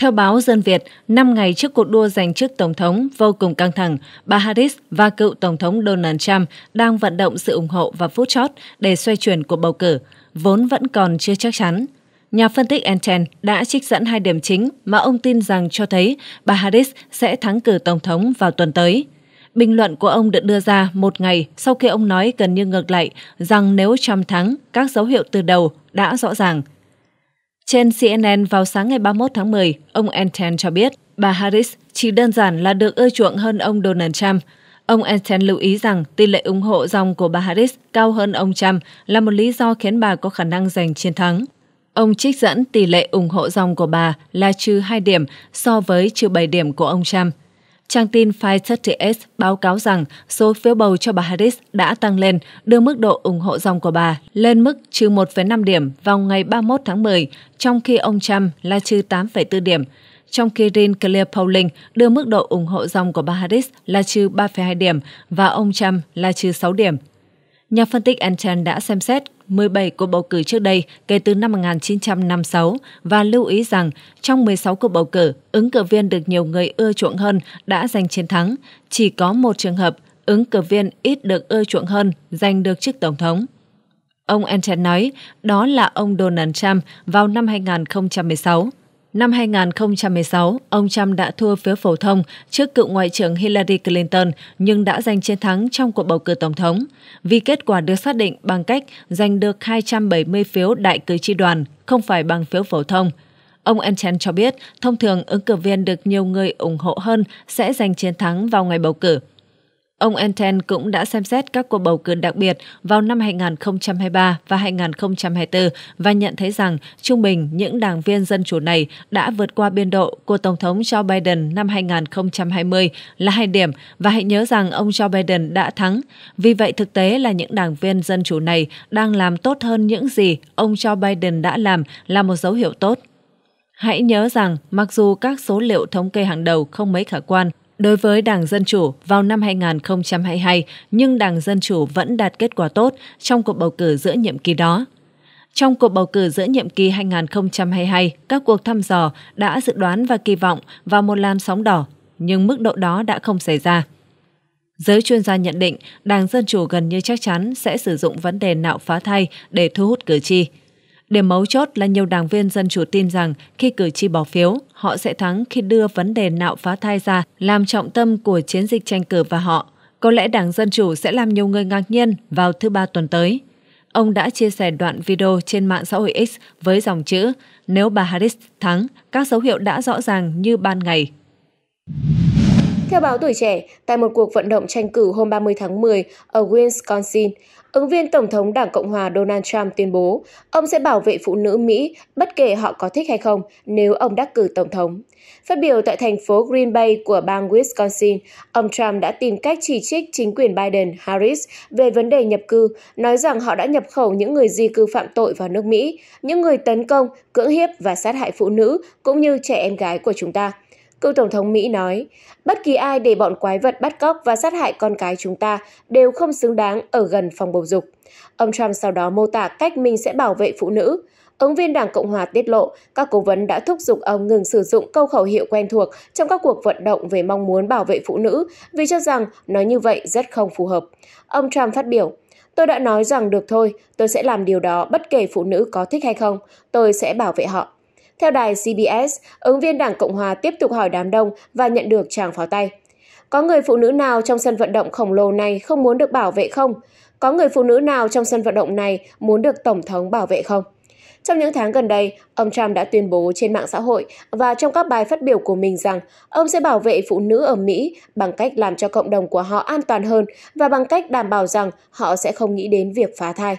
Theo báo Dân Việt, 5 ngày trước cuộc đua giành chức Tổng thống vô cùng căng thẳng, bà Harris và cựu Tổng thống Donald Trump đang vận động sự ủng hộ và phút chót để xoay chuyển cuộc bầu cử, vốn vẫn còn chưa chắc chắn. Nhà phân tích Anten đã trích dẫn hai điểm chính mà ông tin rằng cho thấy bà Harris sẽ thắng cử Tổng thống vào tuần tới. Bình luận của ông được đưa ra một ngày sau khi ông nói gần như ngược lại rằng nếu Trump thắng, các dấu hiệu từ đầu đã rõ ràng. Trên CNN vào sáng ngày 31 tháng 10, ông Anten cho biết bà Harris chỉ đơn giản là được ưa chuộng hơn ông Donald Trump. Ông Anten lưu ý rằng tỷ lệ ủng hộ dòng của bà Harris cao hơn ông Trump là một lý do khiến bà có khả năng giành chiến thắng. Ông trích dẫn tỷ lệ ủng hộ dòng của bà là -2 điểm so với -7 điểm của ông Trump. Trang tin 530S báo cáo rằng số phiếu bầu cho bà Harris đã tăng lên, đưa mức độ ủng hộ dòng của bà lên mức -1,5 điểm vào ngày 31 tháng 10, trong khi ông Trump là -8,4 điểm, trong khi Rin Clear Polling đưa mức độ ủng hộ dòng của bà Harris là -3,2 điểm và ông Trump là -6 điểm. Nhà phân tích Anten đã xem xét 17 cuộc bầu cử trước đây kể từ năm 1956 và lưu ý rằng trong 16 cuộc bầu cử, ứng cử viên được nhiều người ưa chuộng hơn đã giành chiến thắng. Chỉ có một trường hợp, ứng cử viên ít được ưa chuộng hơn giành được chức Tổng thống. Ông Anten nói đó là ông Donald Trump vào năm 2016. Năm 2016, ông Trump đã thua phiếu phổ thông trước cựu Ngoại trưởng Hillary Clinton nhưng đã giành chiến thắng trong cuộc bầu cử Tổng thống, vì kết quả được xác định bằng cách giành được 270 phiếu đại cử tri đoàn, không phải bằng phiếu phổ thông. Ông Anten cho biết, thông thường ứng cử viên được nhiều người ủng hộ hơn sẽ giành chiến thắng vào ngày bầu cử. Ông Anten cũng đã xem xét các cuộc bầu cử đặc biệt vào năm 2023 và 2024 và nhận thấy rằng trung bình những đảng viên dân chủ này đã vượt qua biên độ của Tổng thống Joe Biden năm 2020 là 2 điểm, và hãy nhớ rằng ông Joe Biden đã thắng. Vì vậy thực tế là những đảng viên dân chủ này đang làm tốt hơn những gì ông Joe Biden đã làm là một dấu hiệu tốt. Hãy nhớ rằng mặc dù các số liệu thống kê hàng đầu không mấy khả quan đối với Đảng Dân Chủ vào năm 2022, nhưng Đảng Dân Chủ vẫn đạt kết quả tốt trong cuộc bầu cử giữa nhiệm kỳ đó. Trong cuộc bầu cử giữa nhiệm kỳ 2022, các cuộc thăm dò đã dự đoán và kỳ vọng vào một làn sóng đỏ, nhưng mức độ đó đã không xảy ra. Giới chuyên gia nhận định Đảng Dân Chủ gần như chắc chắn sẽ sử dụng vấn đề nạo phá thai để thu hút cử tri. Điểm mấu chốt là nhiều đảng viên Dân Chủ tin rằng khi cử tri bỏ phiếu, họ sẽ thắng khi đưa vấn đề nạo phá thai ra làm trọng tâm của chiến dịch tranh cử và họ. Có lẽ Đảng Dân Chủ sẽ làm nhiều người ngạc nhiên vào thứ Ba tuần tới. Ông đã chia sẻ đoạn video trên mạng xã hội X với dòng chữ "Nếu bà Harris thắng, các dấu hiệu đã rõ ràng như ban ngày". Theo báo Tuổi Trẻ, tại một cuộc vận động tranh cử hôm 30 tháng 10 ở Wisconsin, ứng viên Tổng thống Đảng Cộng hòa Donald Trump tuyên bố ông sẽ bảo vệ phụ nữ Mỹ bất kể họ có thích hay không nếu ông đắc cử Tổng thống. Phát biểu tại thành phố Green Bay của bang Wisconsin, ông Trump đã tìm cách chỉ trích chính quyền Biden-Harris về vấn đề nhập cư, nói rằng họ đã nhập khẩu những người di cư phạm tội vào nước Mỹ, những người tấn công, cưỡng hiếp và sát hại phụ nữ cũng như trẻ em gái của chúng ta. Cựu Tổng thống Mỹ nói, bất kỳ ai để bọn quái vật bắt cóc và sát hại con cái chúng ta đều không xứng đáng ở gần phòng bầu dục. Ông Trump sau đó mô tả cách mình sẽ bảo vệ phụ nữ. Ứng viên Đảng Cộng hòa tiết lộ, các cố vấn đã thúc giục ông ngừng sử dụng câu khẩu hiệu quen thuộc trong các cuộc vận động về mong muốn bảo vệ phụ nữ vì cho rằng nói như vậy rất không phù hợp. Ông Trump phát biểu, tôi đã nói rằng được thôi, tôi sẽ làm điều đó bất kể phụ nữ có thích hay không, tôi sẽ bảo vệ họ. Theo đài CBS, ứng viên Đảng Cộng hòa tiếp tục hỏi đám đông và nhận được tràng pháo tay. Có người phụ nữ nào trong sân vận động khổng lồ này không muốn được bảo vệ không? Có người phụ nữ nào trong sân vận động này muốn được Tổng thống bảo vệ không? Trong những tháng gần đây, ông Trump đã tuyên bố trên mạng xã hội và trong các bài phát biểu của mình rằng ông sẽ bảo vệ phụ nữ ở Mỹ bằng cách làm cho cộng đồng của họ an toàn hơn và bằng cách đảm bảo rằng họ sẽ không nghĩ đến việc phá thai.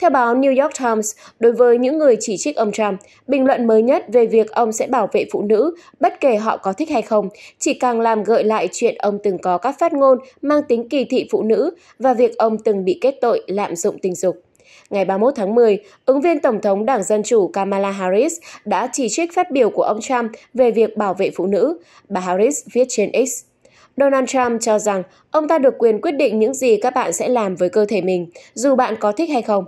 Theo báo New York Times, đối với những người chỉ trích ông Trump, bình luận mới nhất về việc ông sẽ bảo vệ phụ nữ, bất kể họ có thích hay không, chỉ càng làm gợi lại chuyện ông từng có các phát ngôn mang tính kỳ thị phụ nữ và việc ông từng bị kết tội lạm dụng tình dục. Ngày 31 tháng 10, ứng viên Tổng thống Đảng Dân Chủ Kamala Harris đã chỉ trích phát biểu của ông Trump về việc bảo vệ phụ nữ, bà Harris viết trên X. Donald Trump cho rằng ông ta được quyền quyết định những gì các bạn sẽ làm với cơ thể mình, dù bạn có thích hay không.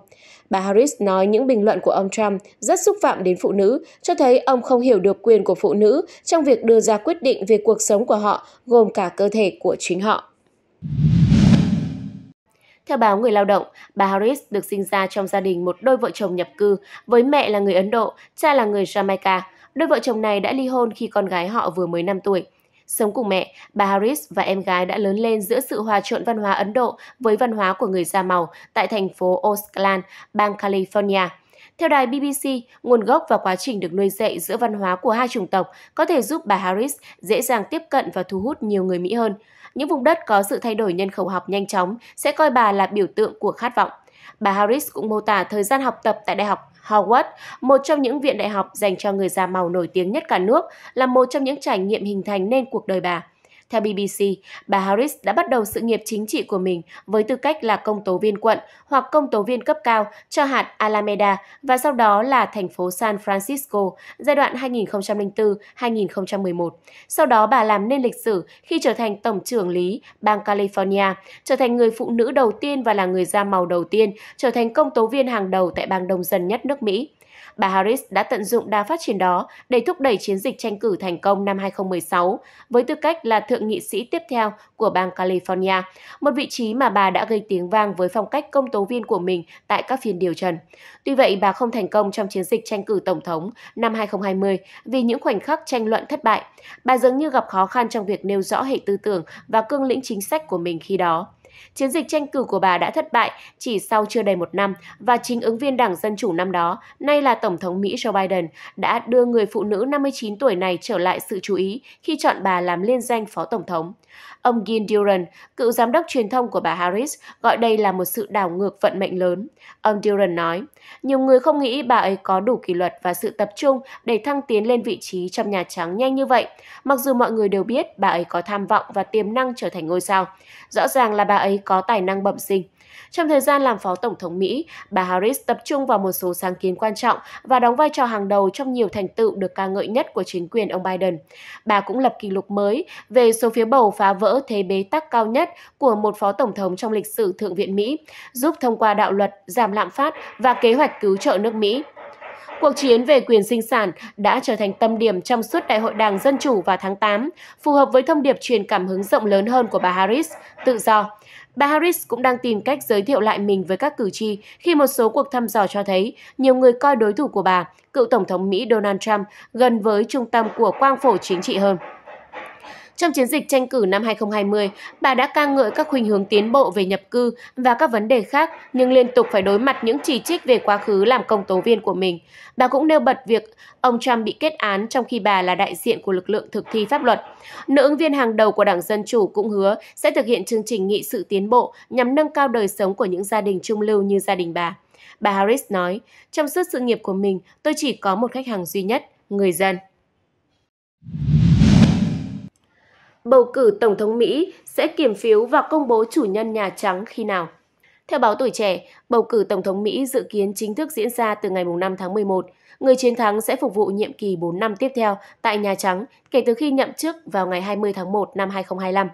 Bà Harris nói những bình luận của ông Trump rất xúc phạm đến phụ nữ, cho thấy ông không hiểu được quyền của phụ nữ trong việc đưa ra quyết định về cuộc sống của họ, gồm cả cơ thể của chính họ. Theo báo Người Lao Động, bà Harris được sinh ra trong gia đình một đôi vợ chồng nhập cư, với mẹ là người Ấn Độ, cha là người Jamaica. Đôi vợ chồng này đã ly hôn khi con gái họ vừa mới 5 tuổi. Sống cùng mẹ, bà Harris và em gái đã lớn lên giữa sự hòa trộn văn hóa Ấn Độ với văn hóa của người da màu tại thành phố Oakland, bang California. Theo đài BBC, nguồn gốc và quá trình được nuôi dạy giữa văn hóa của hai chủng tộc có thể giúp bà Harris dễ dàng tiếp cận và thu hút nhiều người Mỹ hơn. Những vùng đất có sự thay đổi nhân khẩu học nhanh chóng sẽ coi bà là biểu tượng của khát vọng. Bà Harris cũng mô tả thời gian học tập tại Đại học Howard, một trong những viện đại học dành cho người da màu nổi tiếng nhất cả nước, là một trong những trải nghiệm hình thành nên cuộc đời bà. Theo BBC, bà Harris đã bắt đầu sự nghiệp chính trị của mình với tư cách là công tố viên quận hoặc công tố viên cấp cao cho hạt Alameda và sau đó là thành phố San Francisco giai đoạn 2004-2011. Sau đó bà làm nên lịch sử khi trở thành tổng trưởng lý bang California, trở thành người phụ nữ đầu tiên và là người da màu đầu tiên trở thành công tố viên hàng đầu tại bang đông dân nhất nước Mỹ. Bà Harris đã tận dụng đà phát triển đó để thúc đẩy chiến dịch tranh cử thành công năm 2016 với tư cách là thượng nghị sĩ tiếp theo của bang California, một vị trí mà bà đã gây tiếng vang với phong cách công tố viên của mình tại các phiên điều trần. Tuy vậy, bà không thành công trong chiến dịch tranh cử tổng thống năm 2020 vì những khoảnh khắc tranh luận thất bại. Bà dường như gặp khó khăn trong việc nêu rõ hệ tư tưởng và cương lĩnh chính sách của mình khi đó. Chiến dịch tranh cử của bà đã thất bại chỉ sau chưa đầy một năm và chính ứng viên Đảng Dân Chủ năm đó, nay là Tổng thống Mỹ Joe Biden, đã đưa người phụ nữ 59 tuổi này trở lại sự chú ý khi chọn bà làm liên danh Phó Tổng thống. Ông Gil Duran, cựu giám đốc truyền thông của bà Harris, gọi đây là một sự đảo ngược vận mệnh lớn. Ông Duran nói, nhiều người không nghĩ bà ấy có đủ kỷ luật và sự tập trung để thăng tiến lên vị trí trong Nhà Trắng nhanh như vậy, mặc dù mọi người đều biết bà ấy có tham vọng và tiềm năng trở thành ngôi sao. Rõ ràng là bà ấy có tài năng bẩm sinh. Trong thời gian làm Phó Tổng thống Mỹ, bà Harris tập trung vào một số sáng kiến quan trọng và đóng vai trò hàng đầu trong nhiều thành tựu được ca ngợi nhất của chính quyền ông Biden. Bà cũng lập kỷ lục mới về số phiếu bầu phá vỡ thế bế tắc cao nhất của một Phó Tổng thống trong lịch sử Thượng viện Mỹ, giúp thông qua đạo luật giảm lạm phát và kế hoạch cứu trợ nước Mỹ. Cuộc chiến về quyền sinh sản đã trở thành tâm điểm trong suốt Đại hội Đảng Dân Chủ vào tháng 8, phù hợp với thông điệp truyền cảm hứng rộng lớn hơn của bà Harris, tự do. Bà Harris cũng đang tìm cách giới thiệu lại mình với các cử tri khi một số cuộc thăm dò cho thấy nhiều người coi đối thủ của bà, cựu Tổng thống Mỹ Donald Trump, gần với trung tâm của quang phổ chính trị hơn. Trong chiến dịch tranh cử năm 2020, bà đã ca ngợi các khuynh hướng tiến bộ về nhập cư và các vấn đề khác nhưng liên tục phải đối mặt những chỉ trích về quá khứ làm công tố viên của mình. Bà cũng nêu bật việc ông Trump bị kết án trong khi bà là đại diện của lực lượng thực thi pháp luật. Nữ ứng viên hàng đầu của Đảng Dân Chủ cũng hứa sẽ thực hiện chương trình nghị sự tiến bộ nhằm nâng cao đời sống của những gia đình trung lưu như gia đình bà. Bà Harris nói, trong suốt sự nghiệp của mình, tôi chỉ có một khách hàng duy nhất, người dân. Bầu cử Tổng thống Mỹ sẽ kiểm phiếu và công bố chủ nhân Nhà Trắng khi nào? Theo báo Tuổi Trẻ, bầu cử Tổng thống Mỹ dự kiến chính thức diễn ra từ ngày 5 tháng 11. Người chiến thắng sẽ phục vụ nhiệm kỳ 4 năm tiếp theo tại Nhà Trắng kể từ khi nhậm chức vào ngày 20 tháng 1 năm 2025.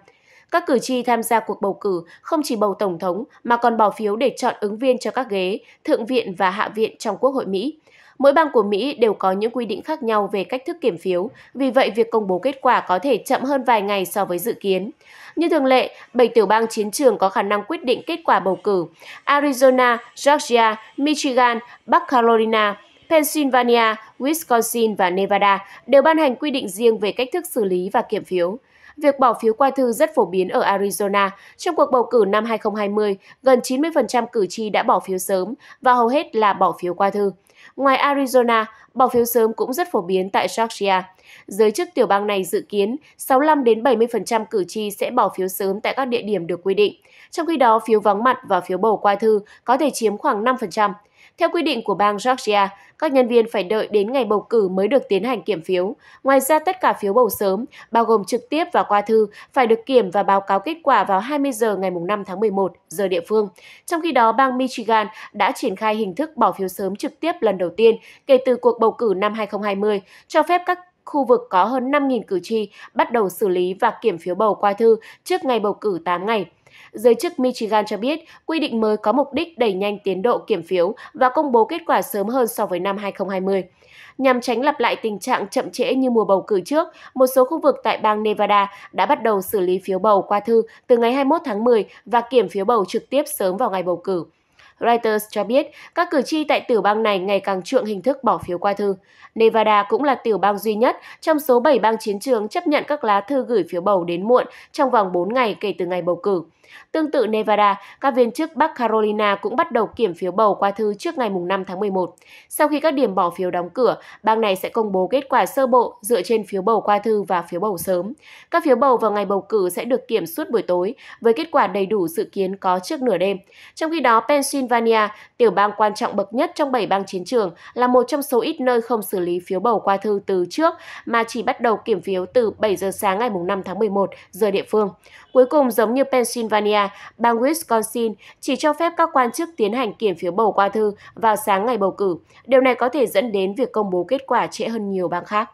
Các cử tri tham gia cuộc bầu cử không chỉ bầu Tổng thống mà còn bỏ phiếu để chọn ứng viên cho các ghế, Thượng viện và Hạ viện trong Quốc hội Mỹ. Mỗi bang của Mỹ đều có những quy định khác nhau về cách thức kiểm phiếu, vì vậy việc công bố kết quả có thể chậm hơn vài ngày so với dự kiến. Như thường lệ, 7 tiểu bang chiến trường có khả năng quyết định kết quả bầu cử: Arizona, Georgia, Michigan, Bắc Carolina, Pennsylvania, Wisconsin và Nevada đều ban hành quy định riêng về cách thức xử lý và kiểm phiếu. Việc bỏ phiếu qua thư rất phổ biến ở Arizona. Trong cuộc bầu cử năm 2020, gần 90% cử tri đã bỏ phiếu sớm và hầu hết là bỏ phiếu qua thư. Ngoài Arizona, bỏ phiếu sớm cũng rất phổ biến tại Georgia. Giới chức tiểu bang này dự kiến 65 đến 70% cử tri sẽ bỏ phiếu sớm tại các địa điểm được quy định. Trong khi đó, phiếu vắng mặt và phiếu bầu qua thư có thể chiếm khoảng 5%. Theo quy định của bang Georgia, các nhân viên phải đợi đến ngày bầu cử mới được tiến hành kiểm phiếu. Ngoài ra, tất cả phiếu bầu sớm, bao gồm trực tiếp và qua thư, phải được kiểm và báo cáo kết quả vào 20 giờ ngày 5 tháng 11 giờ địa phương. Trong khi đó, bang Michigan đã triển khai hình thức bỏ phiếu sớm trực tiếp lần đầu tiên kể từ cuộc bầu cử năm 2020, cho phép các khu vực có hơn 5.000 cử tri bắt đầu xử lý và kiểm phiếu bầu qua thư trước ngày bầu cử 8 ngày. Giới chức Michigan cho biết, quy định mới có mục đích đẩy nhanh tiến độ kiểm phiếu và công bố kết quả sớm hơn so với năm 2020. Nhằm tránh lặp lại tình trạng chậm trễ như mùa bầu cử trước, một số khu vực tại bang Nevada đã bắt đầu xử lý phiếu bầu qua thư từ ngày 21 tháng 10 và kiểm phiếu bầu trực tiếp sớm vào ngày bầu cử. Reuters cho biết, các cử tri tại tiểu bang này ngày càng chuộng hình thức bỏ phiếu qua thư. Nevada cũng là tiểu bang duy nhất trong số 7 bang chiến trường chấp nhận các lá thư gửi phiếu bầu đến muộn trong vòng 4 ngày kể từ ngày bầu cử. Tương tự Nevada, các viên chức Bắc Carolina cũng bắt đầu kiểm phiếu bầu qua thư trước ngày 5 tháng 11. Sau khi các điểm bỏ phiếu đóng cửa, bang này sẽ công bố kết quả sơ bộ dựa trên phiếu bầu qua thư và phiếu bầu sớm. Các phiếu bầu vào ngày bầu cử sẽ được kiểm suốt buổi tối, với kết quả đầy đủ dự kiến có trước nửa đêm. Trong khi đó, Pennsylvania, tiểu bang quan trọng bậc nhất trong 7 bang chiến trường, là một trong số ít nơi không xử lý phiếu bầu qua thư từ trước mà chỉ bắt đầu kiểm phiếu từ 7 giờ sáng ngày 5 tháng 11 giờ địa phương. Cuối cùng, giống như Pennsylvania, bang Wisconsin chỉ cho phép các quan chức tiến hành kiểm phiếu bầu qua thư vào sáng ngày bầu cử. Điều này có thể dẫn đến việc công bố kết quả trễ hơn nhiều bang khác.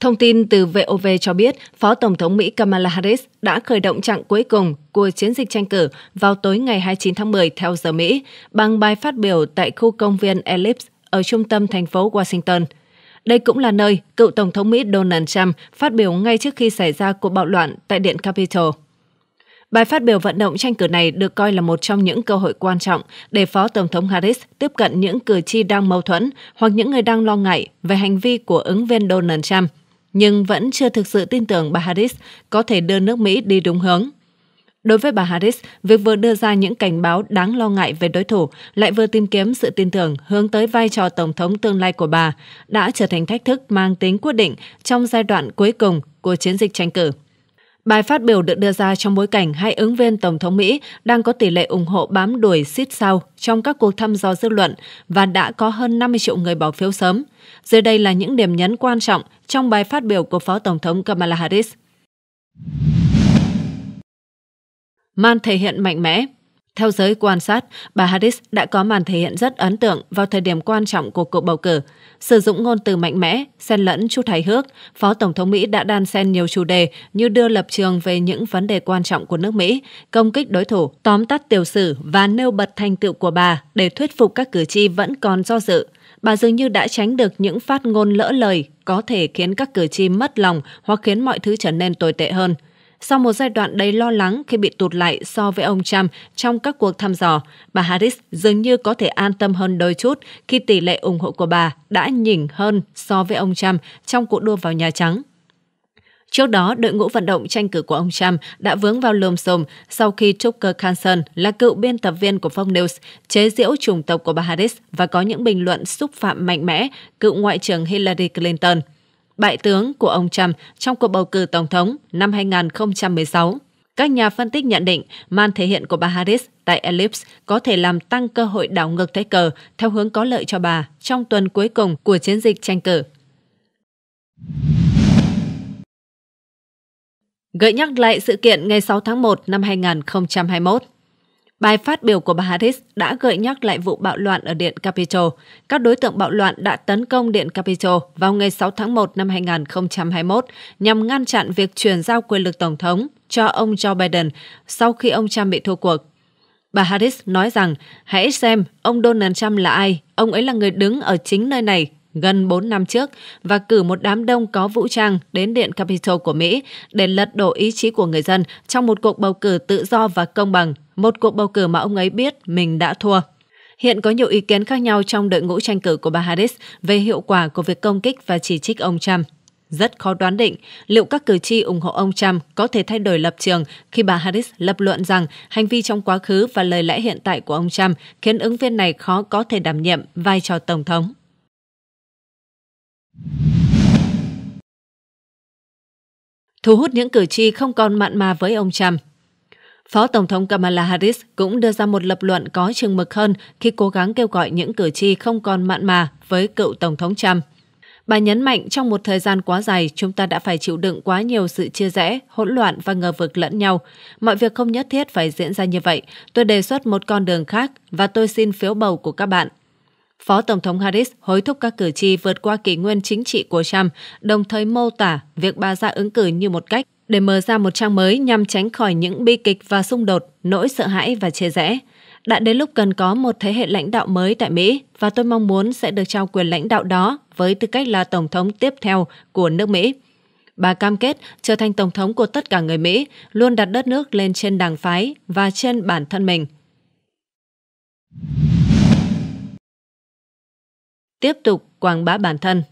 Thông tin từ VOV cho biết, Phó Tổng thống Mỹ Kamala Harris đã khởi động chặng cuối cùng của chiến dịch tranh cử vào tối ngày 29 tháng 10 theo giờ Mỹ bằng bài phát biểu tại khu công viên Ellipse ở trung tâm thành phố Washington. Đây cũng là nơi cựu Tổng thống Mỹ Donald Trump phát biểu ngay trước khi xảy ra cuộc bạo loạn tại Điện Capitol. Bài phát biểu vận động tranh cử này được coi là một trong những cơ hội quan trọng để Phó Tổng thống Harris tiếp cận những cử tri đang mâu thuẫn hoặc những người đang lo ngại về hành vi của ứng viên Donald Trump, nhưng vẫn chưa thực sự tin tưởng bà Harris có thể đưa nước Mỹ đi đúng hướng. Đối với bà Harris, việc vừa đưa ra những cảnh báo đáng lo ngại về đối thủ lại vừa tìm kiếm sự tin tưởng hướng tới vai trò Tổng thống tương lai của bà đã trở thành thách thức mang tính quyết định trong giai đoạn cuối cùng của chiến dịch tranh cử. Bài phát biểu được đưa ra trong bối cảnh hai ứng viên Tổng thống Mỹ đang có tỷ lệ ủng hộ bám đuổi xít sao trong các cuộc thăm dò dư luận và đã có hơn 50 triệu người bỏ phiếu sớm. Dưới đây là những điểm nhấn quan trọng trong bài phát biểu của Phó Tổng thống Kamala Harris. Màn thể hiện mạnh mẽ. Theo giới quan sát, bà Harris đã có màn thể hiện rất ấn tượng vào thời điểm quan trọng của cuộc bầu cử. Sử dụng ngôn từ mạnh mẽ, xen lẫn chút hài hước, Phó Tổng thống Mỹ đã đan xen nhiều chủ đề như đưa lập trường về những vấn đề quan trọng của nước Mỹ, công kích đối thủ, tóm tắt tiểu sử và nêu bật thành tựu của bà để thuyết phục các cử tri vẫn còn do dự. Bà dường như đã tránh được những phát ngôn lỡ lời có thể khiến các cử tri mất lòng hoặc khiến mọi thứ trở nên tồi tệ hơn. Sau một giai đoạn đầy lo lắng khi bị tụt lại so với ông Trump trong các cuộc thăm dò, bà Harris dường như có thể an tâm hơn đôi chút khi tỷ lệ ủng hộ của bà đã nhỉnh hơn so với ông Trump trong cuộc đua vào Nhà Trắng. Trước đó, đội ngũ vận động tranh cử của ông Trump đã vướng vào lùm xùm sau khi Tucker Carlson, là cựu biên tập viên của Fox News, chế giễu chủng tộc của bà Harris và có những bình luận xúc phạm mạnh mẽ cựu Ngoại trưởng Hillary Clinton, bại tướng của ông Trump trong cuộc bầu cử Tổng thống năm 2016. Các nhà phân tích nhận định màn thể hiện của bà Harris tại Ellipse có thể làm tăng cơ hội đảo ngược thế cờ theo hướng có lợi cho bà trong tuần cuối cùng của chiến dịch tranh cử. Gợi nhắc lại sự kiện ngày 6 tháng 1 năm 2021. Bài phát biểu của bà Harris đã gợi nhắc lại vụ bạo loạn ở Điện Capitol. Các đối tượng bạo loạn đã tấn công Điện Capitol vào ngày 6 tháng 1 năm 2021 nhằm ngăn chặn việc chuyển giao quyền lực Tổng thống cho ông Joe Biden sau khi ông Trump bị thua cuộc. Bà Harris nói rằng, hãy xem ông Donald Trump là ai, ông ấy là người đứng ở chính nơi này gần 4 năm trước và cử một đám đông có vũ trang đến Điện Capitol của Mỹ để lật đổ ý chí của người dân trong một cuộc bầu cử tự do và công bằng, một cuộc bầu cử mà ông ấy biết mình đã thua. Hiện có nhiều ý kiến khác nhau trong đội ngũ tranh cử của bà Harris về hiệu quả của việc công kích và chỉ trích ông Trump. Rất khó đoán định liệu các cử tri ủng hộ ông Trump có thể thay đổi lập trường khi bà Harris lập luận rằng hành vi trong quá khứ và lời lẽ hiện tại của ông Trump khiến ứng viên này khó có thể đảm nhiệm vai trò Tổng thống. Thu hút những cử tri không còn mặn mà với ông Trump. Phó Tổng thống Kamala Harris cũng đưa ra một lập luận có chừng mực hơn khi cố gắng kêu gọi những cử tri không còn mặn mà với cựu Tổng thống Trump. Bà nhấn mạnh trong một thời gian quá dài, chúng ta đã phải chịu đựng quá nhiều sự chia rẽ, hỗn loạn và ngờ vực lẫn nhau. Mọi việc không nhất thiết phải diễn ra như vậy. Tôi đề xuất một con đường khác và tôi xin phiếu bầu của các bạn. Phó Tổng thống Harris hối thúc các cử tri vượt qua kỷ nguyên chính trị của Trump, đồng thời mô tả việc bà ra ứng cử như một cách để mở ra một trang mới nhằm tránh khỏi những bi kịch và xung đột, nỗi sợ hãi và chia rẽ. Đã đến lúc cần có một thế hệ lãnh đạo mới tại Mỹ và tôi mong muốn sẽ được trao quyền lãnh đạo đó với tư cách là Tổng thống tiếp theo của nước Mỹ. Bà cam kết trở thành Tổng thống của tất cả người Mỹ, luôn đặt đất nước lên trên đảng phái và trên bản thân mình. Tiếp tục quảng bá bản thân.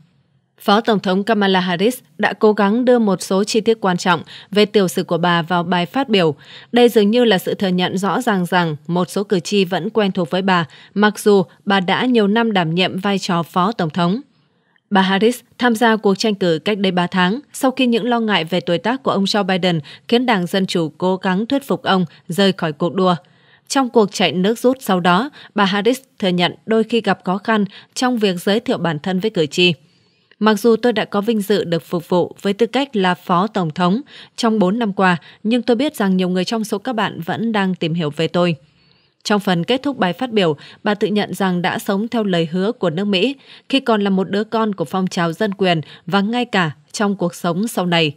Phó Tổng thống Kamala Harris đã cố gắng đưa một số chi tiết quan trọng về tiểu sử của bà vào bài phát biểu. Đây dường như là sự thừa nhận rõ ràng rằng một số cử tri vẫn quen thuộc với bà, mặc dù bà đã nhiều năm đảm nhiệm vai trò Phó Tổng thống. Bà Harris tham gia cuộc tranh cử cách đây 3 tháng sau khi những lo ngại về tuổi tác của ông Joe Biden khiến Đảng Dân Chủ cố gắng thuyết phục ông rời khỏi cuộc đua. Trong cuộc chạy nước rút sau đó, bà Harris thừa nhận đôi khi gặp khó khăn trong việc giới thiệu bản thân với cử tri. Mặc dù tôi đã có vinh dự được phục vụ với tư cách là Phó Tổng thống trong 4 năm qua, nhưng tôi biết rằng nhiều người trong số các bạn vẫn đang tìm hiểu về tôi. Trong phần kết thúc bài phát biểu, bà tự nhận rằng đã sống theo lời hứa của nước Mỹ khi còn là một đứa con của phong trào dân quyền và ngay cả trong cuộc sống sau này.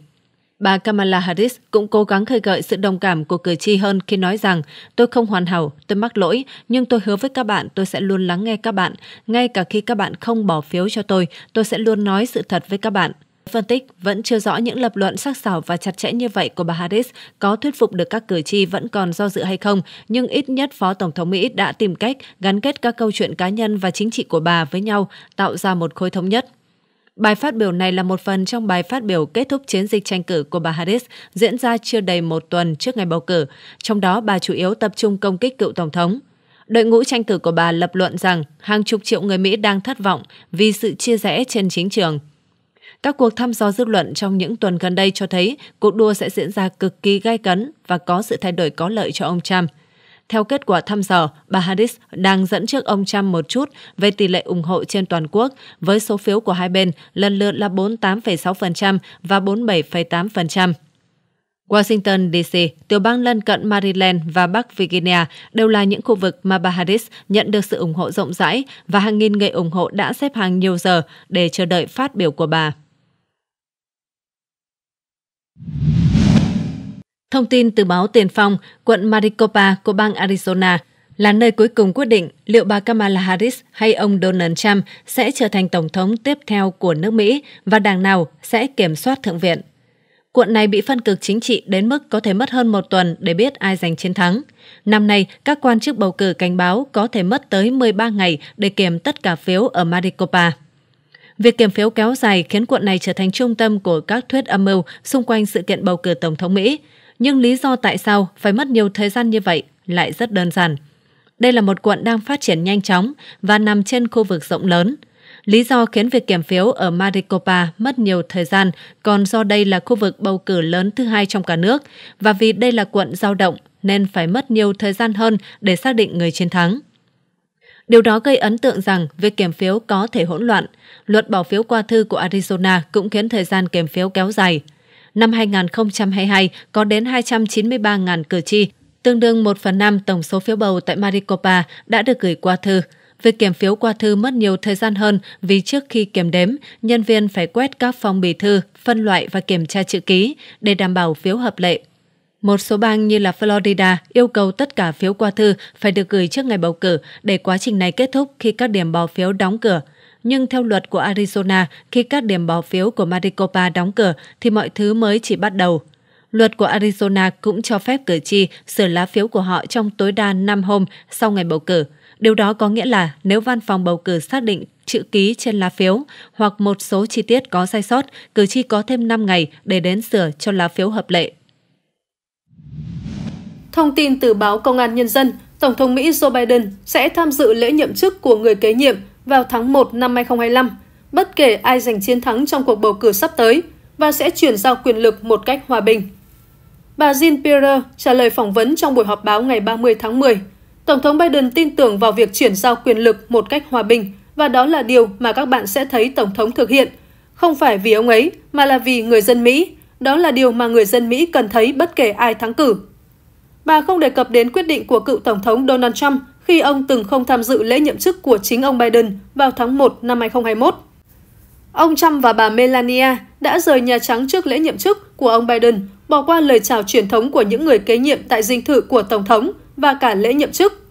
Bà Kamala Harris cũng cố gắng khơi gợi sự đồng cảm của cử tri hơn khi nói rằng tôi không hoàn hảo, tôi mắc lỗi, nhưng tôi hứa với các bạn tôi sẽ luôn lắng nghe các bạn. Ngay cả khi các bạn không bỏ phiếu cho tôi sẽ luôn nói sự thật với các bạn. Phân tích vẫn chưa rõ những lập luận sắc sảo và chặt chẽ như vậy của bà Harris có thuyết phục được các cử tri vẫn còn do dự hay không, nhưng ít nhất Phó Tổng thống Mỹ đã tìm cách gắn kết các câu chuyện cá nhân và chính trị của bà với nhau, tạo ra một khối thống nhất. Bài phát biểu này là một phần trong bài phát biểu kết thúc chiến dịch tranh cử của bà Harris diễn ra chưa đầy một tuần trước ngày bầu cử, trong đó bà chủ yếu tập trung công kích cựu Tổng thống. Đội ngũ tranh cử của bà lập luận rằng hàng chục triệu người Mỹ đang thất vọng vì sự chia rẽ trên chính trường. Các cuộc thăm dò dư luận trong những tuần gần đây cho thấy cuộc đua sẽ diễn ra cực kỳ gay cấn và có sự thay đổi có lợi cho ông Trump. Theo kết quả thăm dò, bà Harris đang dẫn trước ông Trump một chút về tỷ lệ ủng hộ trên toàn quốc, với số phiếu của hai bên lần lượt là 48,6% và 47,8%. Washington, D.C., tiểu bang lân cận Maryland và Bắc Virginia đều là những khu vực mà bà Harris nhận được sự ủng hộ rộng rãi và hàng nghìn người ủng hộ đã xếp hàng nhiều giờ để chờ đợi phát biểu của bà. Thông tin từ báo Tiền Phong, quận Maricopa của bang Arizona là nơi cuối cùng quyết định liệu bà Kamala Harris hay ông Donald Trump sẽ trở thành Tổng thống tiếp theo của nước Mỹ và đảng nào sẽ kiểm soát Thượng viện. Quận này bị phân cực chính trị đến mức có thể mất hơn một tuần để biết ai giành chiến thắng. Năm nay, các quan chức bầu cử cảnh báo có thể mất tới 13 ngày để kiểm tất cả phiếu ở Maricopa. Việc kiểm phiếu kéo dài khiến quận này trở thành trung tâm của các thuyết âm mưu xung quanh sự kiện bầu cử Tổng thống Mỹ. Nhưng lý do tại sao phải mất nhiều thời gian như vậy lại rất đơn giản. Đây là một quận đang phát triển nhanh chóng và nằm trên khu vực rộng lớn. Lý do khiến việc kiểm phiếu ở Maricopa mất nhiều thời gian còn do đây là khu vực bầu cử lớn thứ hai trong cả nước và vì đây là quận dao động nên phải mất nhiều thời gian hơn để xác định người chiến thắng. Điều đó gây ấn tượng rằng việc kiểm phiếu có thể hỗn loạn. Luật bỏ phiếu qua thư của Arizona cũng khiến thời gian kiểm phiếu kéo dài. Năm 2022 có đến 293.000 cử tri, tương đương 1/5 tổng số phiếu bầu tại Maricopa đã được gửi qua thư. Việc kiểm phiếu qua thư mất nhiều thời gian hơn vì trước khi kiểm đếm, nhân viên phải quét các phong bì thư, phân loại và kiểm tra chữ ký để đảm bảo phiếu hợp lệ. Một số bang như là Florida yêu cầu tất cả phiếu qua thư phải được gửi trước ngày bầu cử để quá trình này kết thúc khi các điểm bỏ phiếu đóng cửa. Nhưng theo luật của Arizona, khi các điểm bỏ phiếu của Maricopa đóng cửa thì mọi thứ mới chỉ bắt đầu. Luật của Arizona cũng cho phép cử tri sửa lá phiếu của họ trong tối đa 5 hôm sau ngày bầu cử. Điều đó có nghĩa là nếu văn phòng bầu cử xác định chữ ký trên lá phiếu hoặc một số chi tiết có sai sót, cử tri có thêm 5 ngày để đến sửa cho lá phiếu hợp lệ. Thông tin từ báo Công an Nhân dân, Tổng thống Mỹ Joe Biden sẽ tham dự lễ nhậm chức của người kế nhiệm vào tháng 1 năm 2025, bất kể ai giành chiến thắng trong cuộc bầu cử sắp tới và sẽ chuyển giao quyền lực một cách hòa bình. Bà Jean Pierre trả lời phỏng vấn trong buổi họp báo ngày 30 tháng 10, Tổng thống Biden tin tưởng vào việc chuyển giao quyền lực một cách hòa bình và đó là điều mà các bạn sẽ thấy Tổng thống thực hiện. Không phải vì ông ấy mà là vì người dân Mỹ, đó là điều mà người dân Mỹ cần thấy bất kể ai thắng cử. Bà không đề cập đến quyết định của cựu Tổng thống Donald Trump khi ông từng không tham dự lễ nhậm chức của chính ông Biden vào tháng 1 năm 2021. Ông Trump và bà Melania đã rời Nhà Trắng trước lễ nhậm chức của ông Biden bỏ qua lời chào truyền thống của những người kế nhiệm tại dinh thự của Tổng thống và cả lễ nhậm chức.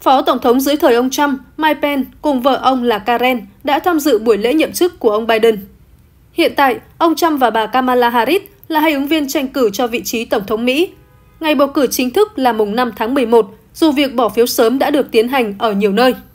Phó Tổng thống dưới thời ông Trump, Mike Pence cùng vợ ông là Karen đã tham dự buổi lễ nhậm chức của ông Biden. Hiện tại, ông Trump và bà Kamala Harris là hai ứng viên tranh cử cho vị trí Tổng thống Mỹ. Ngày bầu cử chính thức là mùng 5 tháng 11, dù việc bỏ phiếu sớm đã được tiến hành ở nhiều nơi.